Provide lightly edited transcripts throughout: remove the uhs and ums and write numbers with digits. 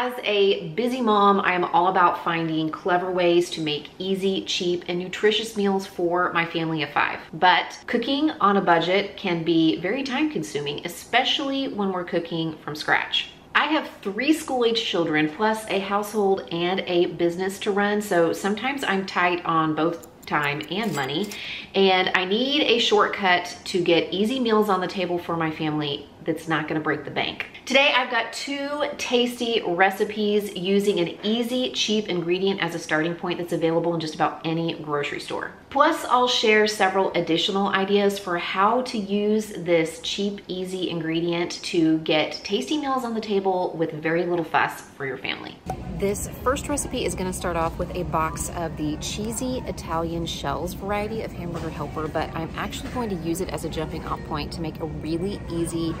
As a busy mom, I am all about finding clever ways to make easy, cheap, and nutritious meals for my family of five. But cooking on a budget can be very time-consuming, especially when we're cooking from scratch. I have 3 school-age children, plus a household and a business to run, so sometimes I'm tight on both time and money, and I need a shortcut to get easy meals on the table for my family that's not gonna break the bank. Today, I've got 2 tasty recipes using an easy, cheap ingredient as a starting point that's available in just about any grocery store. Plus, I'll share several additional ideas for how to use this cheap, easy ingredient to get tasty meals on the table with very little fuss for your family. This first recipe is gonna start off with a box of the cheesy Italian shells variety of Hamburger Helper, but I'm actually going to use it as a jumping off point to make a really easy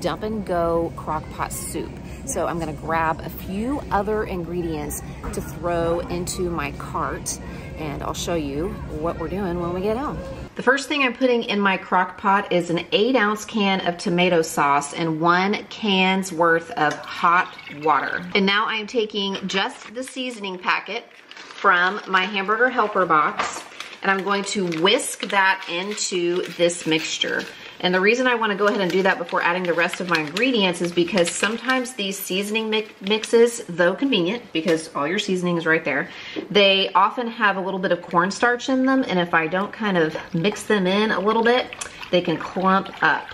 dump and go crock pot soup. So I'm gonna grab a few other ingredients to throw into my cart, and I'll show you what we're doing when we get home. The first thing I'm putting in my crock pot is an 8-ounce can of tomato sauce and 1 can's worth of hot water. And now I'm taking just the seasoning packet from my Hamburger Helper box, and I'm going to whisk that into this mixture. And the reason I want to go ahead and do that before adding the rest of my ingredients is because sometimes these seasoning mixes, though convenient, because all your seasoning is right there, they often have a little bit of cornstarch in them, and if I don't kind of mix them in a little bit, they can clump up.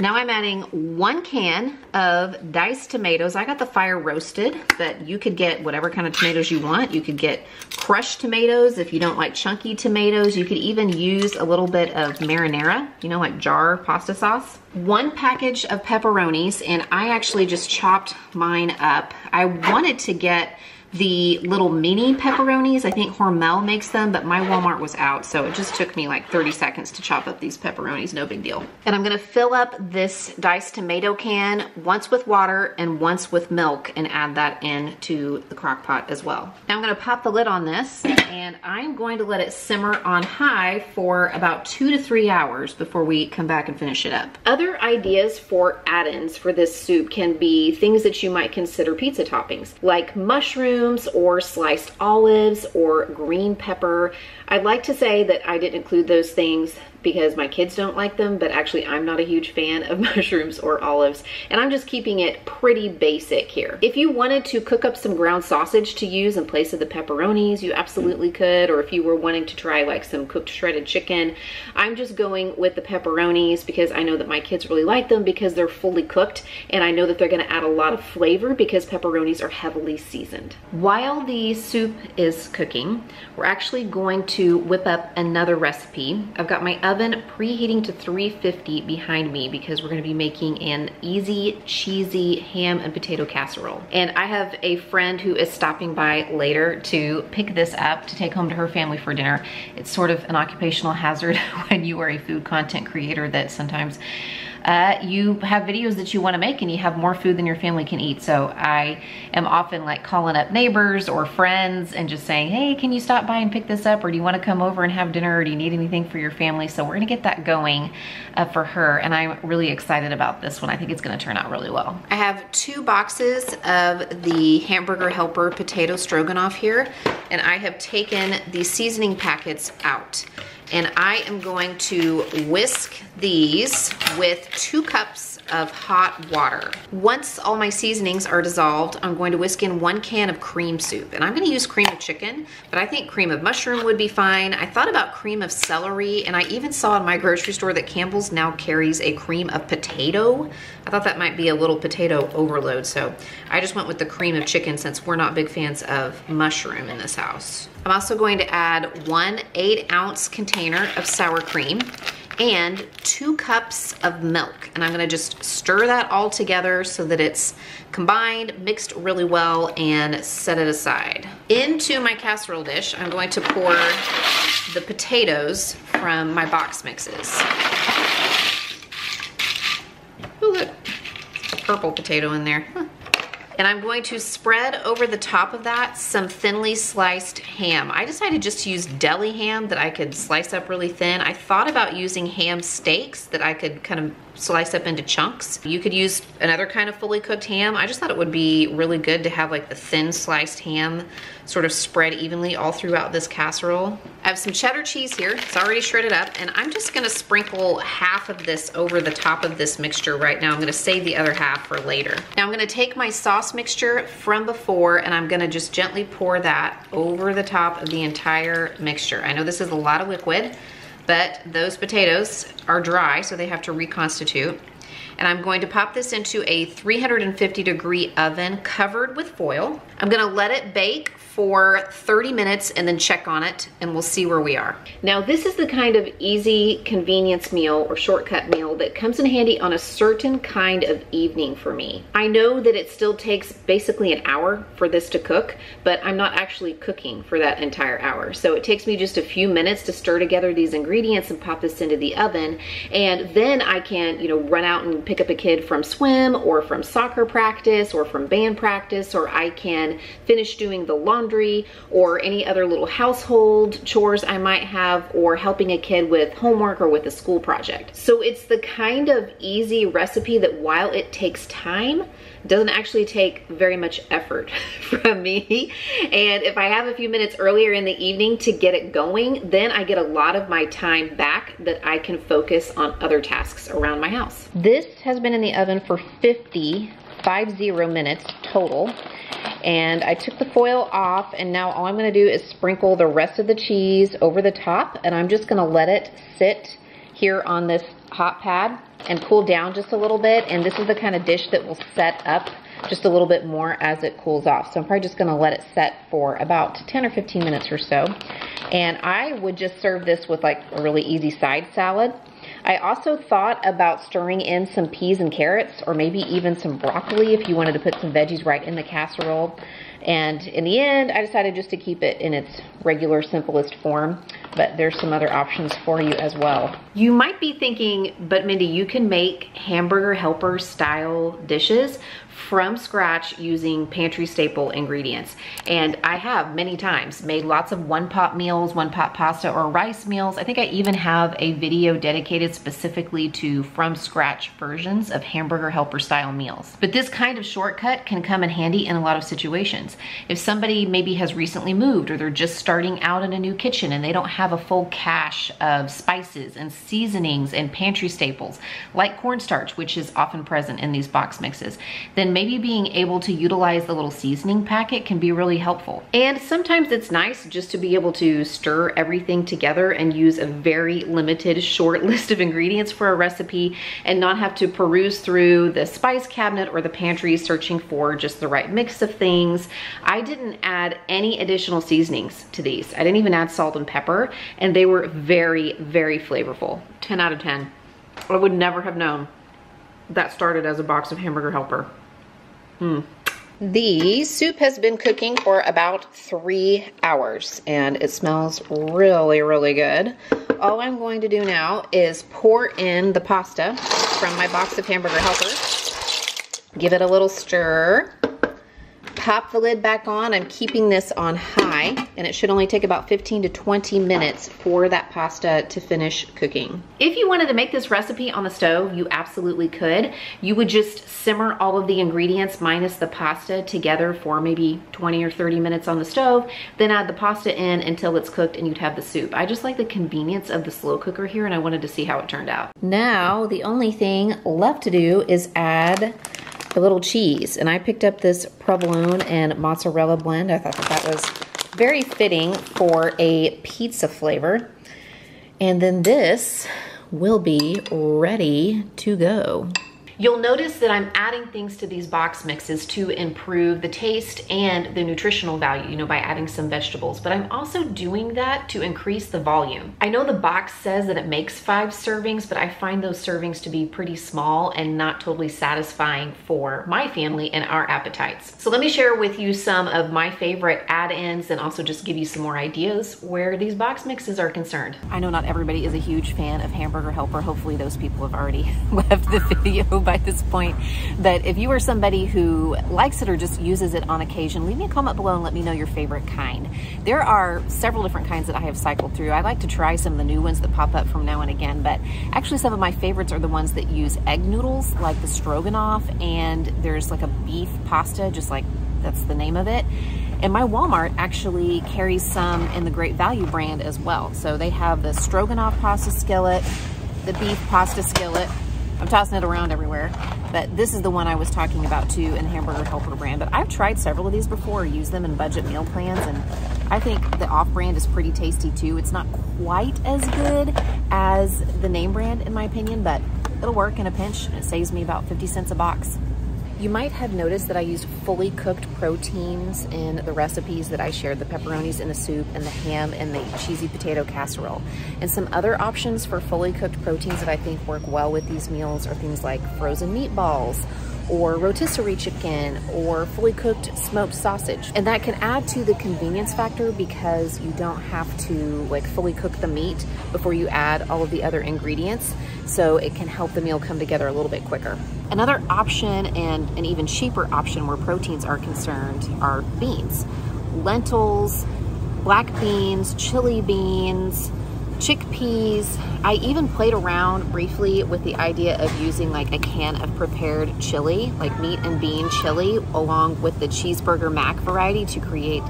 Now I'm adding 1 can of diced tomatoes. I got the fire roasted, but you could get whatever kind of tomatoes you want. You could get crushed tomatoes if you don't like chunky tomatoes. You could even use a little bit of marinara, you know, like jar pasta sauce. 1 package of pepperonis, and I actually just chopped mine up. I wanted to get the little mini pepperonis. I think Hormel makes them, but my Walmart was out, so it just took me like 30 seconds to chop up these pepperonis, no big deal. And I'm gonna fill up this diced tomato can once with water and once with milk and add that into the crock pot as well. Now I'm gonna pop the lid on this, and I'm going to let it simmer on high for about 2 to 3 hours before we come back and finish it up. Other ideas for add-ins for this soup can be things that you might consider pizza toppings, like mushrooms, or sliced olives, or green pepper. I'd like to say that I didn't include those things because my kids don't like them, but actually I'm not a huge fan of mushrooms or olives, and I'm just keeping it pretty basic here. If you wanted to cook up some ground sausage to use in place of the pepperonis, you absolutely could, or if you were wanting to try like some cooked shredded chicken. I'm just going with the pepperonis because I know that my kids really like them because they're fully cooked, and I know that they're gonna add a lot of flavor because pepperonis are heavily seasoned. While the soup is cooking, we're actually going to whip up another recipe. I've got my oven preheating to 350 behind me because we're gonna be making an easy, cheesy ham and potato casserole. And I have a friend who is stopping by later to pick this up to take home to her family for dinner. It's sort of an occupational hazard when you are a food content creator that sometimes you have videos that you wanna make and you have more food than your family can eat. So I am often like calling up neighbors or friends and just saying, hey, can you stop by and pick this up? Or do you wanna come over and have dinner? Or do you need anything for your family? So we're gonna get that going for her. And I'm really excited about this one. I think it's gonna turn out really well. I have 2 boxes of the Hamburger Helper potato stroganoff here. And I have taken the seasoning packets out. And I am going to whisk these with 2 cups of hot water. Once all my seasonings are dissolved, I'm going to whisk in 1 can of cream soup. And I'm gonna use cream of chicken, but I think cream of mushroom would be fine. I thought about cream of celery, and I even saw in my grocery store that Campbell's now carries a cream of potato. I thought that might be a little potato overload, so I just went with the cream of chicken since we're not big fans of mushroom in this house. I'm also going to add 1 8-ounce container of sour cream and 2 cups of milk. And I'm gonna just stir that all together so that it's combined, mixed really well, and set it aside. Into my casserole dish, I'm going to pour the potatoes from my box mixes. Ooh, look, purple potato in there. Huh. And I'm going to spread over the top of that some thinly sliced ham. I decided just to use deli ham that I could slice up really thin. I thought about using ham steaks that I could kind of sliced up into chunks. You could use another kind of fully cooked ham. I just thought it would be really good to have like the thin sliced ham sort of spread evenly all throughout this casserole. I have some cheddar cheese here. It's already shredded up, and I'm just gonna sprinkle half of this over the top of this mixture right now. I'm gonna save the other half for later. Now I'm gonna take my sauce mixture from before, and I'm gonna just gently pour that over the top of the entire mixture. I know this is a lot of liquid, but those potatoes are dry, so they have to reconstitute. And I'm going to pop this into a 350 degree oven covered with foil. I'm gonna let it bake for 30 minutes and then check on it, and we'll see where we are. Now this is the kind of easy convenience meal or shortcut meal that comes in handy on a certain kind of evening for me. I know that it still takes basically an hour for this to cook, but I'm not actually cooking for that entire hour. So it takes me just a few minutes to stir together these ingredients and pop this into the oven. And then I can, you know, run out and pick up a kid from swim or from soccer practice or from band practice, or I can finish doing the laundry or any other little household chores I might have, or helping a kid with homework or with a school project. So it's the kind of easy recipe that, while it takes time, doesn't actually take very much effort from me. And if I have a few minutes earlier in the evening to get it going, then I get a lot of my time back that I can focus on other tasks around my house. This has been in the oven for 50 minutes total. And I took the foil off, and now all I'm gonna do is sprinkle the rest of the cheese over the top, and I'm just gonna let it sit here on this hot pad and cool down just a little bit. And this is the kind of dish that will set up just a little bit more as it cools off. So I'm probably just gonna let it set for about 10 or 15 minutes or so. And I would just serve this with like a really easy side salad. I also thought about stirring in some peas and carrots, or maybe even some broccoli if you wanted to put some veggies right in the casserole. And in the end, I decided just to keep it in its regular, simplest form, but there's some other options for you as well. You might be thinking, but Mindy, you can make Hamburger Helper style dishes from scratch using pantry staple ingredients. And I have many times made lots of one-pot meals, one-pot pasta or rice meals. I think I even have a video dedicated specifically to from scratch versions of Hamburger Helper style meals. But this kind of shortcut can come in handy in a lot of situations. If somebody maybe has recently moved, or they're just starting out in a new kitchen and they don't have a full cache of spices and seasonings and pantry staples like cornstarch, which is often present in these box mixes, then maybe being able to utilize the little seasoning packet can be really helpful. And sometimes it's nice just to be able to stir everything together and use a very limited short list of ingredients for a recipe, and not have to peruse through the spice cabinet or the pantry searching for just the right mix of things. I didn't add any additional seasonings to these. I didn't even add salt and pepper, and they were very, very flavorful. 10 out of 10. I would never have known that started as a box of Hamburger Helper. The soup has been cooking for about 3 hours, and it smells really, really good. All I'm going to do now is pour in the pasta from my box of Hamburger Helper. Give it a little stir. Pop the lid back on. I'm keeping this on high, and it should only take about 15 to 20 minutes for that pasta to finish cooking. If you wanted to make this recipe on the stove, you absolutely could. You would just simmer all of the ingredients minus the pasta together for maybe 20 or 30 minutes on the stove, then add the pasta in until it's cooked, and you'd have the soup. I just like the convenience of the slow cooker here, and I wanted to see how it turned out. Now, the only thing left to do is add a little cheese, and I picked up this provolone and mozzarella blend. I thought that was very fitting for a pizza flavor. And then this will be ready to go. You'll notice that I'm adding things to these box mixes to improve the taste and the nutritional value, you know, by adding some vegetables, but I'm also doing that to increase the volume. I know the box says that it makes 5 servings, but I find those servings to be pretty small and not totally satisfying for my family and our appetites. So let me share with you some of my favorite add-ins, and also just give you some more ideas where these box mixes are concerned. I know not everybody is a huge fan of Hamburger Helper. Hopefully those people have already left the video by this point. But if you are somebody who likes it or just uses it on occasion, leave me a comment below and let me know your favorite kind. There are several different kinds that I have cycled through. I like to try some of the new ones that pop up from now and again, but actually some of my favorites are the ones that use egg noodles, like the stroganoff, and there's like a beef pasta, just like that's the name of it. And my Walmart actually carries some in the Great Value brand as well. So they have the stroganoff pasta skillet, the beef pasta skillet. I'm tossing it around everywhere. But this is the one I was talking about too in the Hamburger Helper brand. But I've tried several of these before, used them in budget meal plans, and I think the off-brand is pretty tasty too. It's not quite as good as the name brand in my opinion, but it'll work in a pinch and it saves me about 50 cents a box. You might have noticed that I used fully cooked proteins in the recipes that I shared, the pepperonis in the soup and the ham and the cheesy potato casserole. And some other options for fully cooked proteins that I think work well with these meals are things like frozen meatballs, or rotisserie chicken, or fully cooked smoked sausage. And that can add to the convenience factor because you don't have to like fully cook the meat before you add all of the other ingredients. So it can help the meal come together a little bit quicker. Another option, and an even cheaper option where proteins are concerned, are beans. Lentils, black beans, chili beans, chickpeas. I even played around briefly with the idea of using like a can of prepared chili, like meat and bean chili, along with the cheeseburger mac variety to create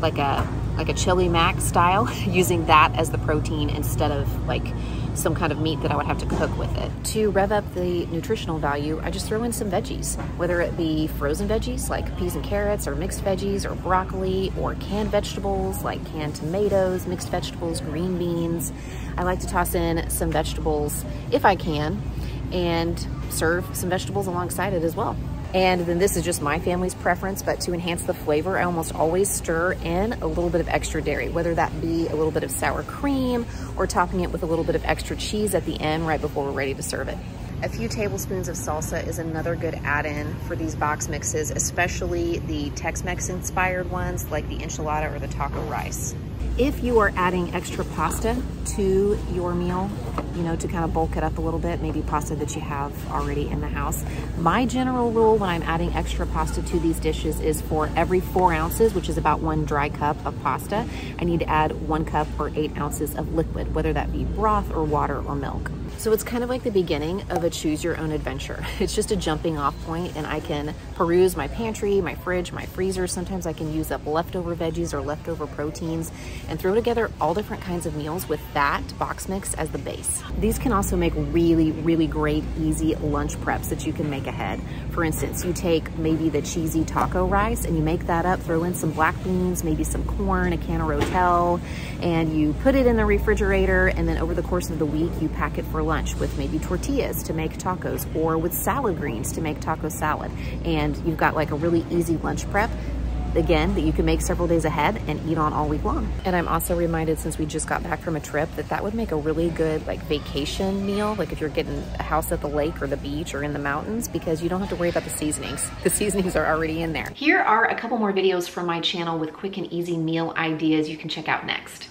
like a chili mac style, using that as the protein instead of like some kind of meat that I would have to cook with it. To rev up the nutritional value, I just throw in some veggies, whether it be frozen veggies like peas and carrots, or mixed veggies or broccoli, or canned vegetables like canned tomatoes, mixed vegetables, green beans. I like to toss in some vegetables if I can and serve some vegetables alongside it as well. And then this is just my family's preference, but to enhance the flavor, I almost always stir in a little bit of extra dairy, whether that be a little bit of sour cream or topping it with a little bit of extra cheese at the end right before we're ready to serve it. A few tablespoons of salsa is another good add-in for these box mixes, especially the Tex-Mex inspired ones like the enchilada or the taco rice. If you are adding extra pasta to your meal, you know, to kind of bulk it up a little bit, maybe pasta that you have already in the house. My general rule when I'm adding extra pasta to these dishes is for every 4 ounces, which is about 1 dry cup of pasta, I need to add 1 cup or 8 ounces of liquid, whether that be broth or water or milk. So it's kind of like the beginning of a choose your own adventure. It's just a jumping off point, and I can peruse my pantry, my fridge, my freezer. Sometimes I can use up leftover veggies or leftover proteins and throw together all different kinds of meals with that box mix as the base. These can also make really, really great, easy lunch preps that you can make ahead. For instance, you take maybe the cheesy taco rice and you make that up, throw in some black beans, maybe some corn, a can of Rotel, and you put it in the refrigerator, and then over the course of the week, you pack it for lunch with maybe tortillas to make tacos, or with salad greens to make taco salad. And you've got like a really easy lunch prep, again, that you can make several days ahead and eat on all week long. And I'm also reminded, since we just got back from a trip, that that would make a really good like vacation meal, like if you're getting a house at the lake or the beach or in the mountains, because you don't have to worry about the seasonings. The seasonings are already in there. Here are a couple more videos from my channel with quick and easy meal ideas you can check out next.